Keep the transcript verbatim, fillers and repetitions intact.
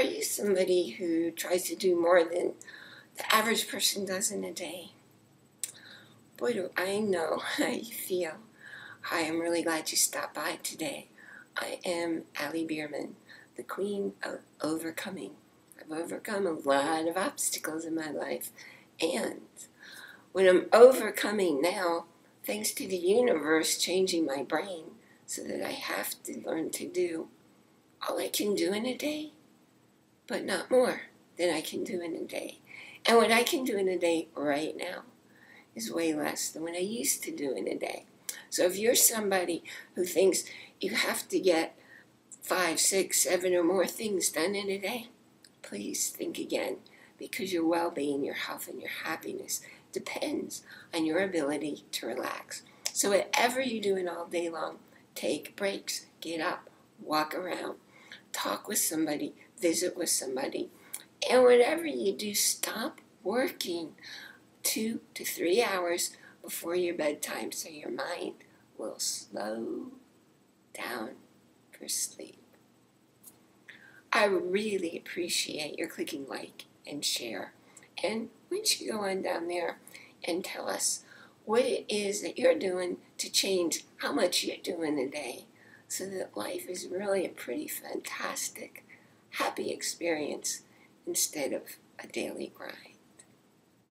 Are you somebody who tries to do more than the average person does in a day? Boy, do I know how you feel. Hi, I'm really glad you stopped by today. I am Ali Bierman, the queen of overcoming. I've overcome a lot of obstacles in my life, and when I'm overcoming now, thanks to the universe changing my brain so that I have to learn to do all I can do in a day, but not more than I can do in a day. And what I can do in a day right now is way less than what I used to do in a day. So if you're somebody who thinks you have to get five, six, seven or more things done in a day, please think again, because your well-being, your health, and your happiness depends on your ability to relax. So whatever you're doing all day long, take breaks, get up, walk around, talk with somebody, visit with somebody, and whatever you do, stop working two to three hours before your bedtime so your mind will slow down for sleep. I really appreciate your clicking like and share. And why don't you go on down there and tell us what it is that you're doing to change how much you're doing a day, so that life is really a pretty fantastic, happy experience instead of a daily grind.